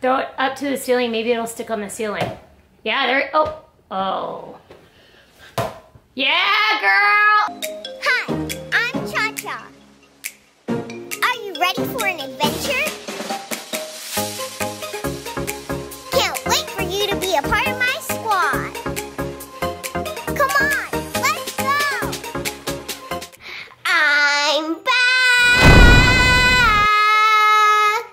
Throw it up to the ceiling. Maybe it'll stick on the ceiling. Yeah, there. Oh. Oh. Yeah, girl! Hi, I'm Cha-Cha. Are you ready for an adventure? Can't wait for you to be a part of my squad. Come on, let's go! I'm back!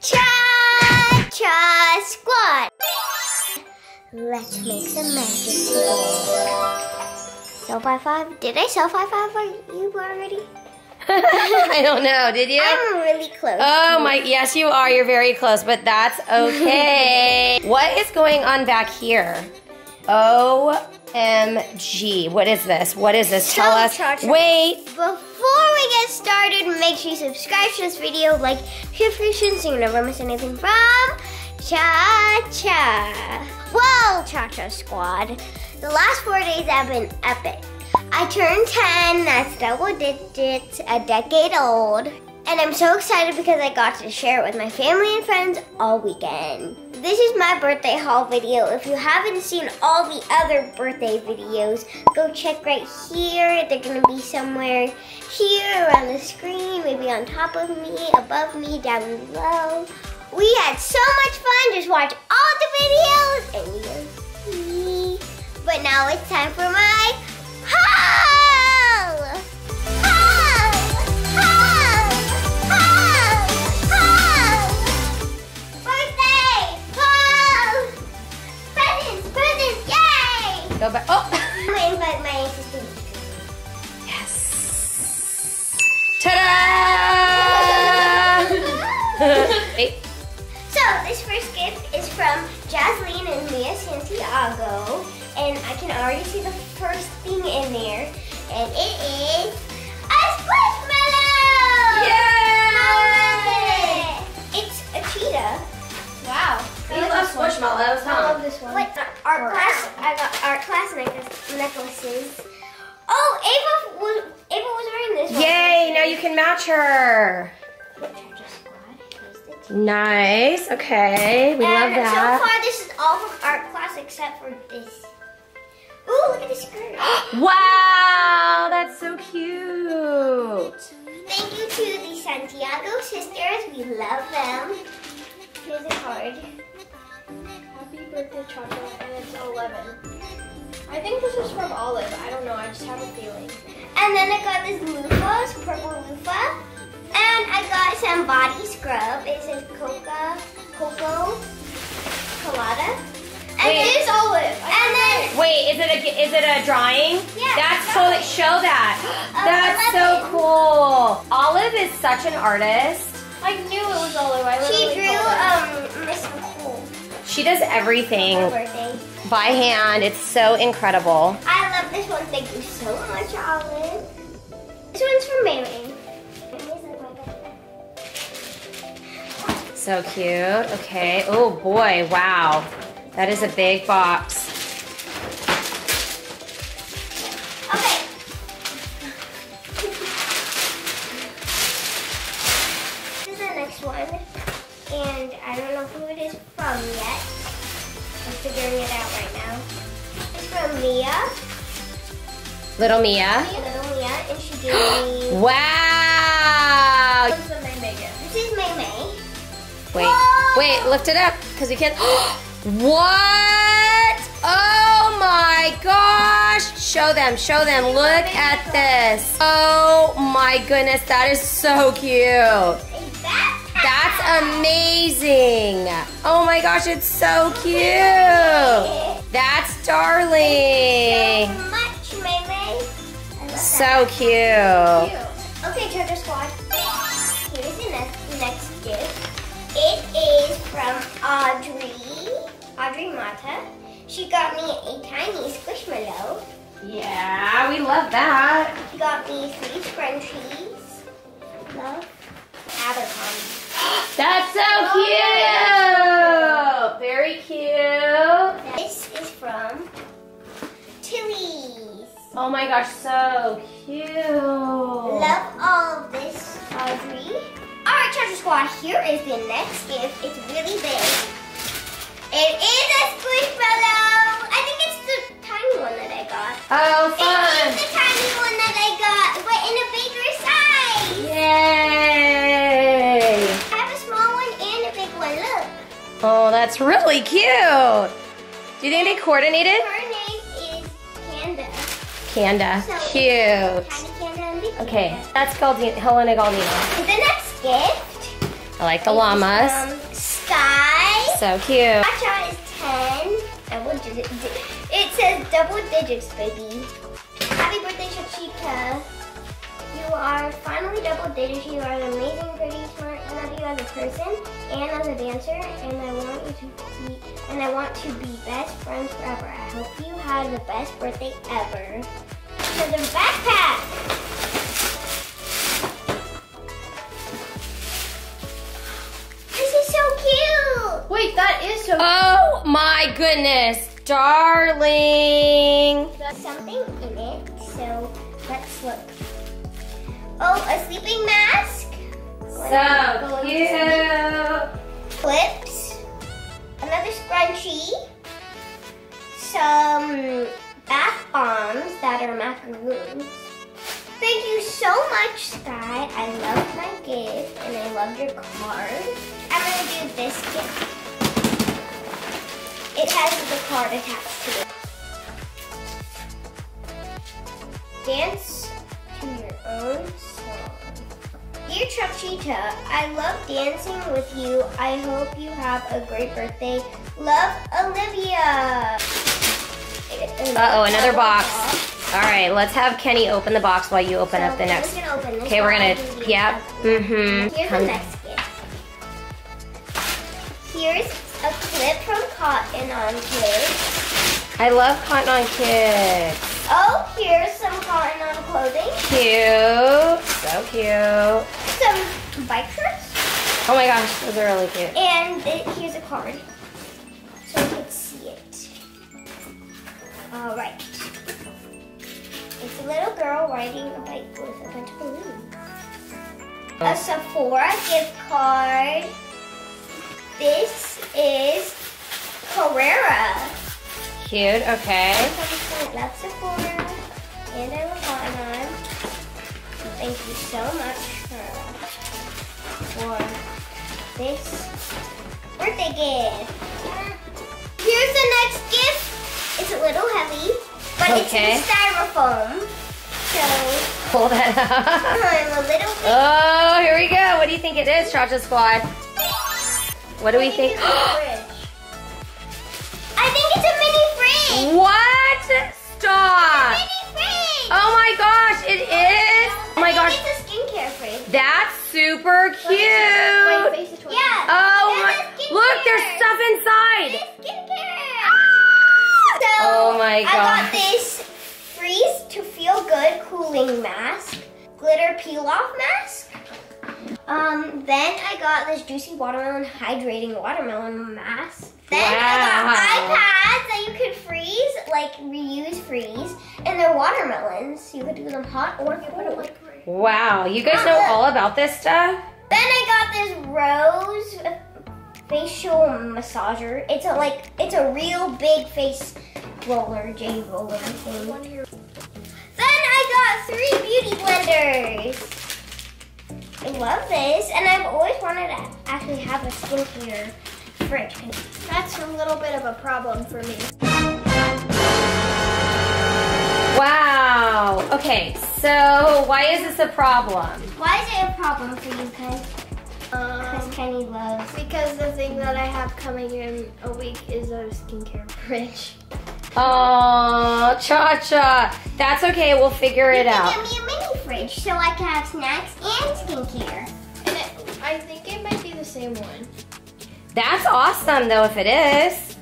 ChaCha Squad! Let's make some magic rules. Self high five. Did I self high five on you already? I don't know. Did you? I'm really close. Oh my! Yes, you are. You're very close, but that's okay. What is going on back here? OMG! What is this? What is this? Tell us. Wait. Before we get started, make sure you subscribe to this video, like, share for your friends, so you never miss anything from ChaCha. Well, ChaCha Squad, the last 4 days have been epic. I turned 10, that's double digits, a decade old, and I'm so excited because I got to share it with my family and friends all weekend. This is my birthday haul video. If you haven't seen all the other birthday videos, go check right here. They're gonna be somewhere here around the screen, maybe on top of me, above me, down below. We had so much fun, just watch all the videos and you'll see. But now it's time for my haul! Birthday! Haul! Presents! Presents! Yay! Go back. Oh! I'm gonna invite my assistant. Yes! Ta-da! So this first gift is from Jasmine and Mia Santiago, and I can already see the first thing in there, and it is a Squishmallow! Yeah! I love it! It's a cheetah. Wow. You love Squishmallows, huh? I love this one. What? Art class, I got art class necklaces. Oh, Ava was wearing this one. Yay, now you can match her. Nice, okay, we love that. So far, this is all from art class except for this. Ooh, look at this skirt. Wow, that's so cute. Thank you to the Santiago sisters, we love them. Here's a card. Happy birthday, Chacha, and it's 11. I think this is from Olive, I don't know, I just have a feeling. And then I got this loofah, it's purple loofah. And I got some body scrub. It says cocoa colada. And wait, this is Olive. And then wait, is it a drawing? Yeah. That's so cool. Show that. That's so cool. Olive is such an artist. I knew it was Olive. She drew Miss Nicole. She does everything by hand. It's so incredible. I love this one. Thank you so much, Olive. This one's from Mamie. So cute. Okay. Oh boy. Wow. That is a big box. Okay. This is the next one. And I don't know who it is from yet. I'm figuring it out right now. It's from Mia. Little Mia. Little Mia. And she gave me. Wow. This is May Megan. This is May May. Wait, whoa! Wait, lift it up, because we can't. What? Oh my gosh. Show them, look at this. Oh my goodness, that is so cute. That's amazing. Oh my gosh, it's so cute. That's darling. So much, Maymay. So cute. Okay, Charger Squad. Here's the next gift. It is from Audrey Mata. She got me a tiny Squishmallow. Yeah, we love that. She got me 3 scrunchies. Love. Abercrombie. That's so cute! Very cute. This is from Tilly's. Oh my gosh, so cute. Love all of this, Audrey. Alright, Charger Squad, here is the next gift. It's Oh, that's really cute. Do you think they coordinated? Her name is Kanda. Kanda. So cute. Okay, that's Helena Galdina. The next gift. I like the llamas. Skye. So cute. Chacha is 10. It says double digits, baby. Happy birthday, Chachika. You are finally double digits. You are an amazing, pretty, smart, and love you as a person and as a dancer. And I want to be best friends forever. I hope you have the best birthday ever. So the backpack. This is so cute. Wait, that is so cute. Oh my goodness, darling. There's something in it, so let's look. Oh, a sleeping mask. So cute. Clips. Another scrunchie. Some bath bombs that are macaroons. Thank you so much, Skye. I love my gift and I love your card. I'm gonna do this gift. It has the card attached to it. Dance to your own song. Dear Chachita, I love dancing with you. I hope you have a great birthday. Love, Olivia. Uh-oh, another box. All right, let's have Kenny open the box while you open up the next. Okay, we're gonna, yep. Mm-hmm. Here's the next gift. Here's a clip from Cotton On Kids. I love Cotton On Kids. Oh, here's some Cotton On clothing. Cute. So cute. Some bike shirts. Oh my gosh, those are really cute. And here's a card, so you can see it. All right. It's a little girl riding a bike with a bunch of balloons. A Sephora gift card. This is Carrera. Cute, okay. That's Sephora, and I love Cotton On. Thank you so much for this birthday gift. Here's the next gift. It's a little heavy, but it's in styrofoam. So pull that up. I'm a little bit. Oh, here we go. What do you think it is, ChaCha Squad? What do we think? I think it's a mini fridge. What? Stop. It's a mini fridge. Oh my gosh, it is. Oh my gosh. It's a skincare fridge. That's super cute. Yeah. Oh my. Look, there's stuff inside. It's skincare. Ah! So oh my gosh. I got this freeze to feel good cooling mask, glitter peel off mask. Then I got this juicy watermelon hydrating watermelon mask. Then I got iPads that you could freeze, like reuse freeze, and they're watermelons. You could do them hot or cold. Wow, you guys know all about this stuff? Then I got this rose facial massager. It's a it's a real big face roller, J roller thing. Then I got 3 beauty blenders. I love this, and I've always wanted to actually have a skincare fridge. That's a little bit of a problem for me. Wow. Okay, so why is this a problem? Why is it a problem for you, guys? Because Kenny loves. Because the thing that I have coming in a week is a skincare fridge. Oh, ChaCha. That's okay, we'll figure it out. Give me a mini fridge so I can have snacks and skincare. And I think it might be the same one. That's awesome though if it is.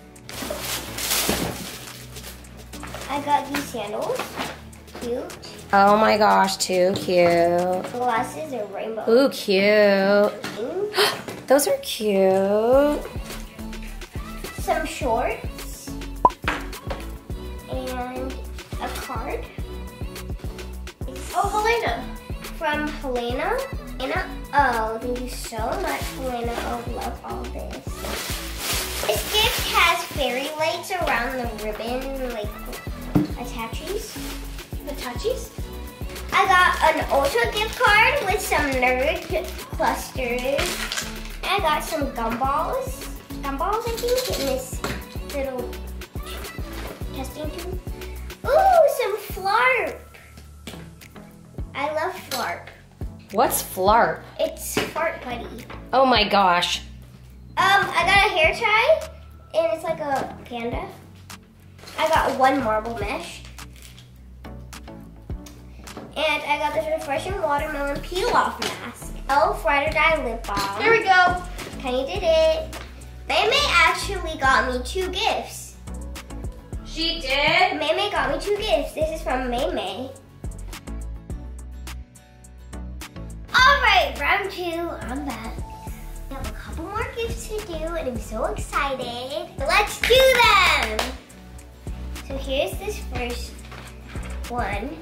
I got these sandals. Cute. Oh my gosh, too cute. Glasses are rainbow. Ooh, cute. Those are cute. Some shorts. And a card. Oh, Helena. From Helena. Oh, thank you so much, Helena. I love all this. This gift has fairy lights around the ribbon, like attaches. Attaches? I got an Ulta gift card with some nerd clusters. And I got some gumballs. gumballs, I think, in this little testing tube. Ooh, some flarp. I love flarp. What's flarp? It's fart putty. Oh my gosh. I got a hair tie, and it's like a panda. I got one marble mesh. And I got this refreshing watermelon peel-off mask. Elf Ride or Die lip balm. There we go. Kenny did it. Maymay actually got me two gifts. She did? Maymay got me two gifts. This is from Maymay. All right, round two, I'm back. We have a couple more gifts to do, and I'm so excited. Let's do them. So here's this first one.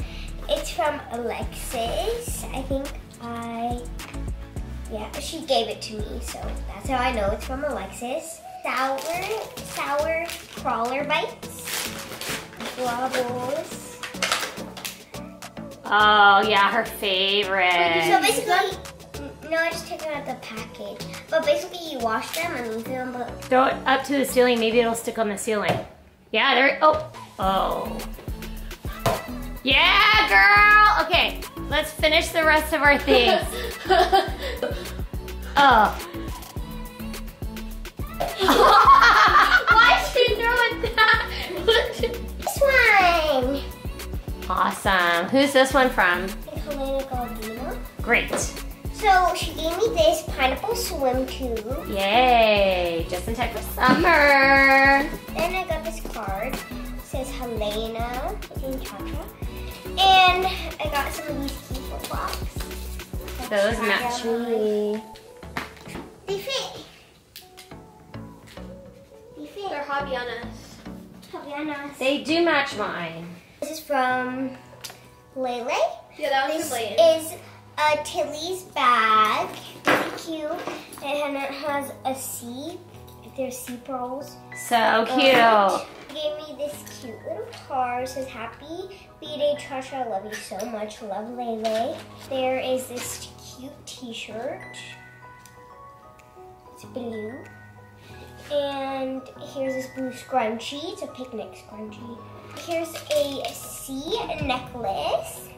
It's from Alexis. I think she gave it to me, so that's how I know it's from Alexis. Sour crawler bites. Wobbles. Oh yeah, her favorite. So basically, no, I just took it out of the package. But basically you wash them and leave them. But throw it up to the ceiling, maybe it'll stick on the ceiling. Yeah, there, oh. Yeah, girl! Okay, let's finish the rest of our things. Oh. Why'd she throw it that? This one! Awesome. Who's this one from? Helena Galdina. Great. So she gave me this pineapple swim tube. Yay! Just in time for summer. Then I got this card. It says Helena. It's in ChaCha. And I got some of these key flip flops. Those match me. They fit. They fit. They're Havaianas. Havaianas. They do match mine. This is from Lele. Yeah, that was Lele. This is a Tilly's bag. Really cute. And it has a C. There's sea pearls. So cute. Gave me this cute little card. It says, Happy B-Day, ChaCha, I love you so much. Love, Lele. There is this cute t-shirt. It's blue. And here's this blue scrunchie. It's a picnic scrunchie. Here's a sea necklace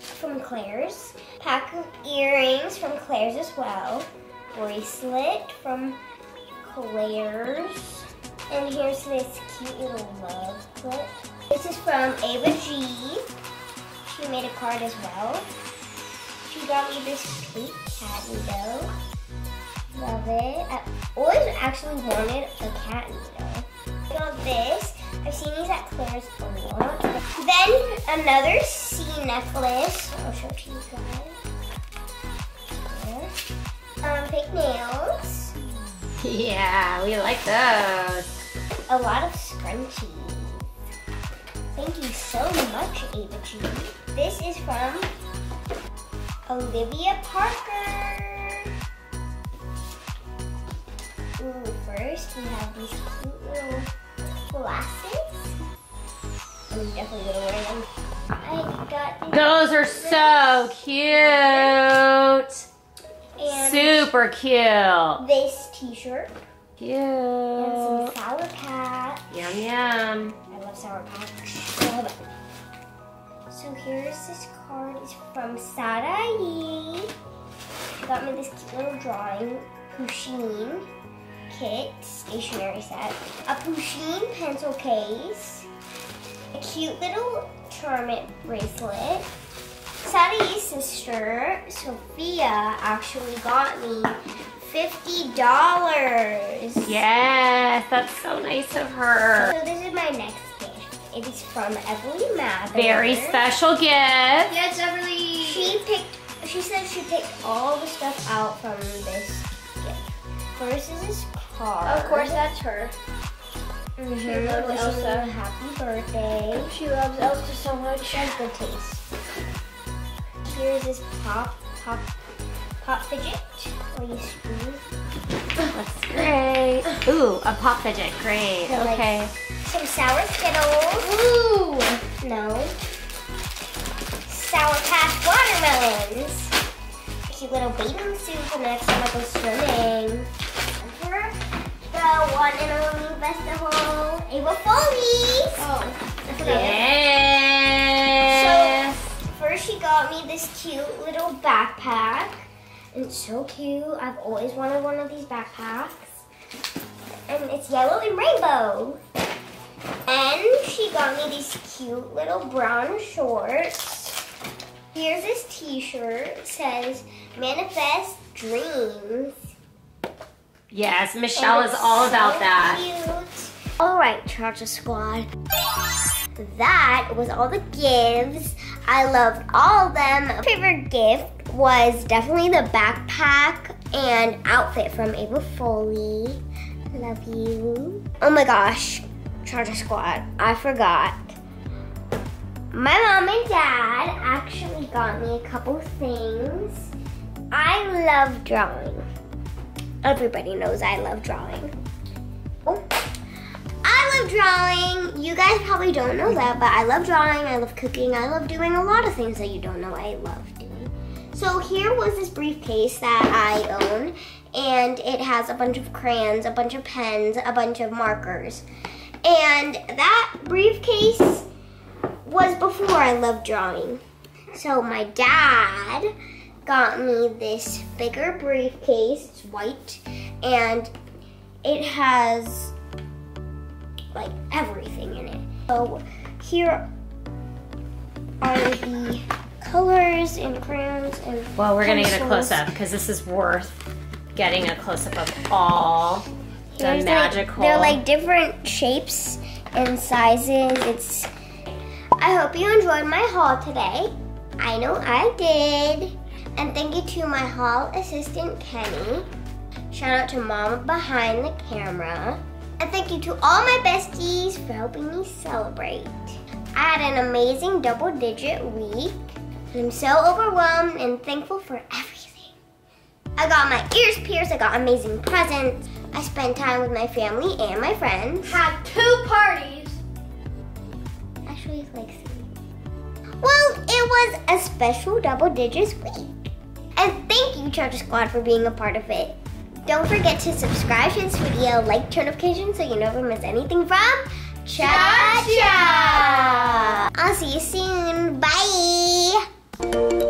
from Claire's. Pack of earrings from Claire's as well. Bracelet from Claire's. And here's this cute little love clip. This is from Ava G. She made a card as well. She got me this sweet cat noodle. Love it. I always actually wanted a cat noodle. I got this. I've seen these at Claire's a lot. Then another sea necklace. I'll show it to you guys. Here. Fake nails. Yeah, we like those. A lot of scrunchies. Thank you so much, Ava G. This is from Olivia Parker. Ooh, first we have these cute little glasses. I'm definitely gonna wear them. I got these. Those are so cute. And super cute. This t-shirt. Cute. And some Sour Patch. Yum, yum. I love Sour Patch. Love it. So here's this card. It's from Sarayi. She got me this cute little drawing. Pusheen kit stationery set. A Pusheen pencil case. A cute little charmant bracelet. Sarayi's sister, Sophia, actually got me $50. Yes, that's so nice of her. So this is my next gift. It is from Evelyn Mather. Very special gift. Yes, Evelyn. She said she picked all the stuff out from this gift. First is this card. Of course, that's her. Mm-hmm. She loves Elsa. Happy birthday. She loves Elsa so much. She has good taste. Here's this pop fidget, or you screw. That's great. Ooh, a pop fidget, great, so okay. Like some sour Skittles. Ooh, no. Sour Patch watermelons. A cute little bathing suit for next time I go swimming. one, and I will move us the whole Ava Foley. Oh, that's what I So, first she got me this cute little backpack. It's so cute. I've always wanted one of these backpacks. And it's yellow and rainbow. And she got me these cute little brown shorts. Here's this t-shirt. It says, Manifest Dreams. Yes, Michelle is all about that. Cute. All right, ChaCha Squad. That was all the gifts. I loved all of them. My favorite gift was definitely the backpack and outfit from Ava Foley. Love you. Oh my gosh, ChaCha Squad, I forgot. My mom and dad actually got me a couple things. I love drawing. Everybody knows I love drawing. Oh, I love drawing. You guys probably don't know that, but I love drawing, I love cooking, I love doing a lot of things that you don't know I love doing. So here was this briefcase that I own, and it has a bunch of crayons, a bunch of pens, a bunch of markers. And that briefcase was before I loved drawing. So my dad got me this bigger briefcase. It's white and it has like everything in it. So here are the colors and crayons and well, we're gonna get a close-up because this is worth getting a close-up of all the magical. They're like different shapes and sizes. It's. I hope you enjoyed my haul today. I know I did. And thank you to my haul assistant, Kenny. Shout out to Mom behind the camera. And thank you to all my besties for helping me celebrate. I had an amazing double-digit week. I'm so overwhelmed and thankful for everything. I got my ears pierced, I got amazing presents. I spent time with my family and my friends. Had 2 parties. Actually, it's like 3. Well, it was a special double-digit week. And thank you, ChaCha Squad, for being a part of it. Don't forget to subscribe to this video, like turn notifications so you never miss anything from ChaCha. I'll see you soon. Bye.